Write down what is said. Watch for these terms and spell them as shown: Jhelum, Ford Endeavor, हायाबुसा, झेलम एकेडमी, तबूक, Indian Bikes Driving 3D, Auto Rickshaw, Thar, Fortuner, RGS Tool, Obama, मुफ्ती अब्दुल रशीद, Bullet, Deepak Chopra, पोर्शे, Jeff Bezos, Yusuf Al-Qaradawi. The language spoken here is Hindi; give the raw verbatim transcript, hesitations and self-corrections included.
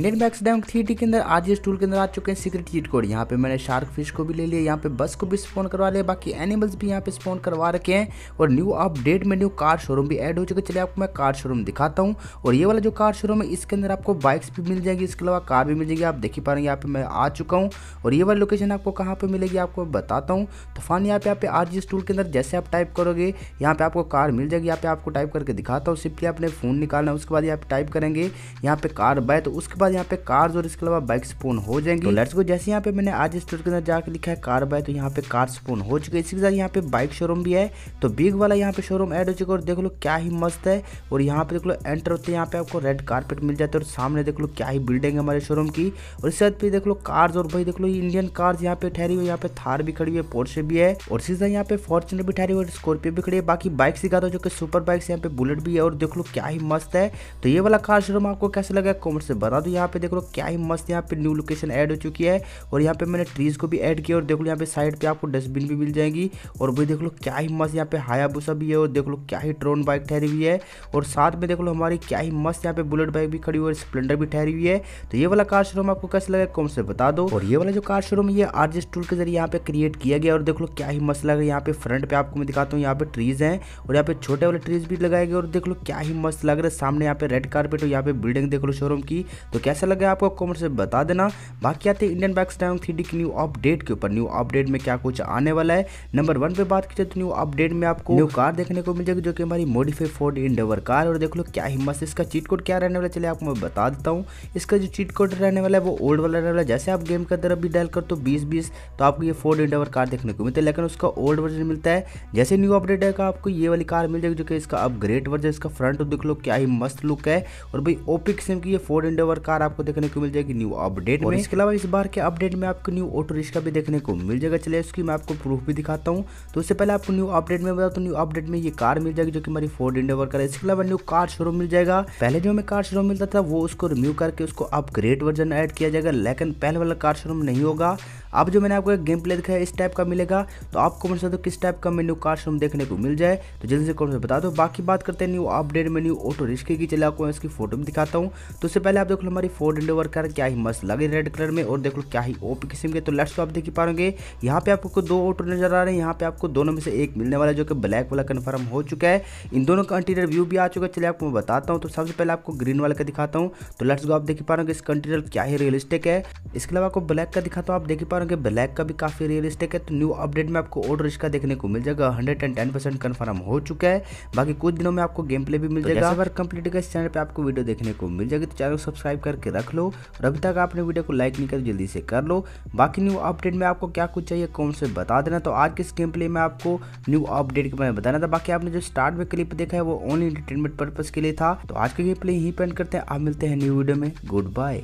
नेटमैक्स डैम थ्री टी के अंदर आरजीएस टूल के अंदर आ चुके हैं सीक्रेट चीट कोड। यहाँ पे मैंने शार्क फिश को भी ले लिया, यहाँ पे बस को भी स्पॉन करवा लिया, बाकी एनिमल्स भी यहाँ पे स्पॉन करवा रखे हैं और न्यू अपडेट में न्यू कार शोरूम भी ऐड हो चुके। चलिए आपको मैं कार शोरूम दिखाता हूँ। और ये वाला जो कार शोरूम है इसके अंदर आपको बाइक्स भी मिल जाएगी, इसके अलावा कार भी मिल जाएगी। आप देख ही पा रहे हैं यहाँ पे मैं आ चुका हूँ। और ये वाली लोकेशन आपको कहाँ पर मिलेगी आपको बताता हूँ। तो फान यहाँ पे आप आरजीएस टूल के अंदर जैसे आप टाइप करोगे यहाँ पे आपको कार मिल जाएगी। यहाँ पे आपको टाइप करके दिखाता हूँ। सिंपली आपने फोन निकालना है, उसके बाद आप टाइप करेंगे यहाँ पे कार बाय, तो उसके बाद यहाँ पे कार्स और इसके अलावा बाइक स्पून हो जाएंगी। तो लेट्स गो। जैसे यहाँ पे मैंने आज स्टोर के अंदर जाकर लिखा है कार बाय, तो यहाँ पे कार स्पून हो चुके। इसके साथ यहाँ पे बाइक शोरूम भी है, तो बिग वाला यहाँ पे शोरूम ऐड हो चुका है और देख लो क्या ही मस्त है। और यहाँ पे देख लो एंटर होते यहाँ पे आपको रेड कार्पेट मिल जाता है और सामने देख लो क्या ही बिल्डिंग है हमारे शोरूम की। और इस पे देख लो कार्स, और भाई देख लो इंडियन कार्स यहाँ पे ठहरी हुई, यहाँ पे थार भी खड़ी हुई, पोर्शे भी है और सीधा यहाँ पे फॉर्चुनर भी ठहरी हुई और स्कॉर्पियो भी खड़ी है। बाकी बाइक सिखाता जो कि सुपर बाइक्स, यहाँ पे बुलेट भी है और देख लो क्या ही मस्त है। तो ये वाला कार शोरूम आपको कैसे लगा कमेंट से बता दो। यहाँ पे देख लो क्या ही मस्त यहाँ पे न्यू लोकेशन ऐड हो चुकी है और यहाँ पे मैंने ट्रीज को भी ऐड किया और देख लो यहाँ पे साइड पे आपको डस्टबिन भी मिल जाएगी। और वही देख लो क्या ही मस्त यहाँ पे हायाबुसा भी है और देख लो क्या ही ड्रोन बाइक ठहरी हुई है। और साथ में देख लो हमारी क्या ही मस्त यहाँ पे बुलेट बाइक भी खड़ी हुई और स्प्लेंडर भी ठहरी हुई है। तो ये वाला कार शोरूम आपको कैसे लगा कमेंट से बता दो। और ये वाला जो कार शोरूम ये आरजीएस टूल के जरिए यहाँ पे क्रिएट किया गया और देख लो क्या ही मस्त लग रहा है। यहाँ पे फ्रंट पे आपको मैं दिखाता हूँ, यहाँ पे ट्रीज है और यहाँ पे छोटे वाले ट्रीज भी लगाए गए और देख लो क्या ही मस्त लग रहा है। सामने यहाँ पे रेड कार्पेट और यहाँ पे बिल्डिंग देख लो शोरूम की। तो कैसा लगा आपको कमेंट से बता देना। बाकी आते हैं Indian bikes driving three D की न्यू अपडेट के ऊपर। न्यू अपडेट में क्या कुछ आने वाला है, नंबर वन पे बात की जाए तो न्यू अपडेट में आपको न्यू कार देखने को मिल जाएगी जो कि हमारी मॉडिफाइड फोर्ड एंडेवर कार। और देख लो क्या ही मस्त इसका चीट कोड क्या रहने वाला है चलिए आपको मैं बता देता हूँ। इसका जो चीट कोड रहने वाला है वो ओल्ड वाला रहने वाला है। जैसे आप गेम की तरफ भी डायल करते हो बीस बीस तो आपको ये फोर्ड एंडेवर कार देखने को मिलता है, लेकिन उसका ओल्ड वर्जन मिलता है। जैसे न्यू अपडेट आएगा आपको ये वाली कार मिल जाएगी जो कि इसका अपग्रेड वर्जन। इसका फ्रंट देख लो क्या ही मस्त लुक है और भाई ओपिक सिम की ये फोर्ड एंडेवर कार आपको देखने को मिल जाएगी न्यू अपडेट में। इसके अलावा इस बार के अपडेट में आपको न्यू ऑटो रिक्शा भी देखने को मिल जाएगा। चलिए इसकी मैं आपको प्रूफ भी दिखाता हूँ। तो उससे पहले आपको न्यू अपडेट में बताओ तो न्यू अपडेट में ये कार मिल जाएगी जो कि हमारी फोर्ड एंडेवर कार है। इसके अलावा न्यू कार शोरूम मिल जाएगा। पहले जो हमें कार शोरूम मिलता था वो उसको रिम्यू करके उसको अपग्रेड वर्जन ऐड किया जाएगा, लेकिन पहले वाला कार शोरूम नहीं होगा। अब जो मैंने आपको गेम प्ले दिखाया इस टाइप का मिलेगा। तो आप कमेंट कर दो किस टाइप का न्यू कार शोरूम देखने को मिल जाए, तो जल्दी से कमेंट में बता दो। बाकी बात करते हैं न्यू अपडेट में न्यू ऑटो रिक्शे की। चलिए आपको मैं इसकी फोटो भी दिखाता हूँ। तो उससे पहले आप देख लो हमारी फोर्ड एंडेवर कार क्या ही मस्त लगे रेड कलर में और देख लो क्या ही ओपी किस्म के। तो लेट्स तो आप देख ही पाओगे यहाँ पे आपको दो ऑटो नजर आ रहे हैं। यहाँ पे आपको दोनों में से एक मिलने वाला है जो कि ब्लैक वाला कन्फर्म हो चुका है। इन दोनों का इंटीरियर व्यू भी आ चुका है, चलिए आपको मैं बताता हूँ। तो सबसे पहले आपको ग्रीन वाला का दिखाता हूँ। तो लेट्स गो। आप देख पा रहे हो इसका इंटीरियर क्या ही रियलिस्टिक है। इसके अलावा आपको ब्लैक का दिखाता हूँ। आप देख पा रहे हो ब्लैक का भी काफी रियलिस्टिक है। तो न्यू अपडेट में आपको ऑटो रिक्शा देखने को मिल जाएगा। Hundred and ten percent confirm हो चुका है। बाकी कुछ दिनों में आपको गेम प्ले भी मिल जाएगा। अगर कंप्लीट इस चैनल पर आपको वीडियो देखने को मिल जाएगी तो चैनल सब्सक्राइब करके रख लो। और अभी तक आपने वीडियो को लाइक नहीं कर जल्दी से कर लो। बाकी न्यू अपडेट में आपको क्या कुछ चाहिए कमेंट से बता देना। तो आज के इस गेम प्ले में आपको न्यू अपडेट के बारे में बताना था। बाकी आपने जो स्टार्ट में क्लिप देखा है वो ओनली एंटरटेनमेंट पर्पस के लिए था। तो आज के गेम प्ले यहीं पे एंड करते हैं। आप मिलते हैं न्यू वीडियो में। Good bye.